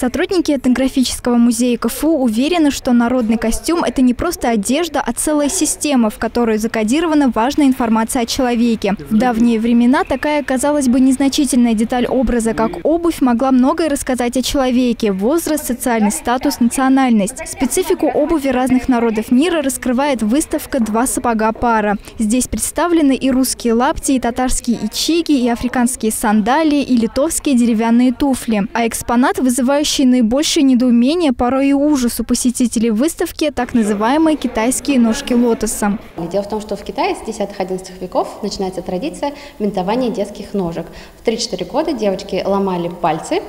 Сотрудники этнографического музея КФУ уверены, что народный костюм – это не просто одежда, а целая система, в которой закодирована важная информация о человеке. В давние времена такая, казалось бы, незначительная деталь образа, как обувь, могла многое рассказать о человеке – возраст, социальный статус, национальность. Специфику обуви разных народов мира раскрывает выставка «Два сапога пара». Здесь представлены и русские лапти, и татарские ичиги, и африканские сандалии, и литовские деревянные туфли. А экспонат, вызывающий наибольшее недоумение, порой и ужас у посетителей выставки, так называемые китайские ножки лотоса. Дело в том, что в Китае с 10-11 веков начинается традиция бинтования детских ножек. В 3-4 года девочки ломали пальцы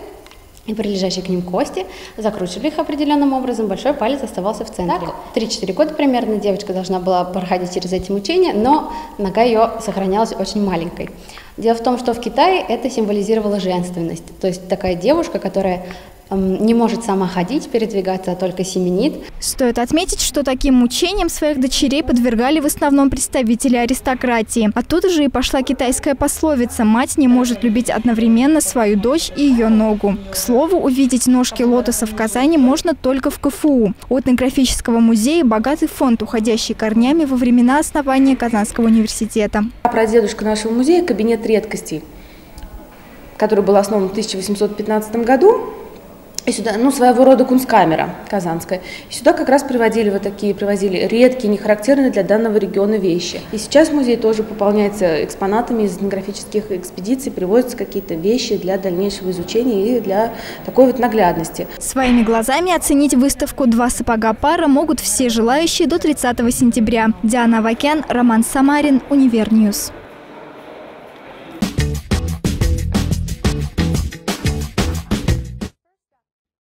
и прилежащие к ним кости, закручивали их определенным образом, большой палец оставался в центре. 3-4 года примерно девочка должна была проходить через эти мучения, но нога ее сохранялась очень маленькой. Дело в том, что в Китае это символизировало женственность, то есть такая девушка, которая не может сама ходить, передвигаться, а только семенит. Стоит отметить, что таким мучениям своих дочерей подвергали в основном представители аристократии. Оттуда же и пошла китайская пословица «Мать не может любить одновременно свою дочь и ее ногу». К слову, увидеть ножки лотоса в Казани можно только в КФУ. У этнографического музея богатый фонд, уходящий корнями во времена основания Казанского университета. Прадедушка нашего музея – кабинет редкостей, который был основан в 1815 году. И сюда, своего рода кунсткамера казанская. И сюда как раз приводили привозили редкие, не характерные для данного региона вещи. И сейчас музей тоже пополняется экспонатами из этнографических экспедиций, привозятся какие-то вещи для дальнейшего изучения и для такой вот наглядности. Своими глазами оценить выставку «Два сапога пара» могут все желающие до 30 сентября. Диана Авакян, Роман Самарин, Универньюз.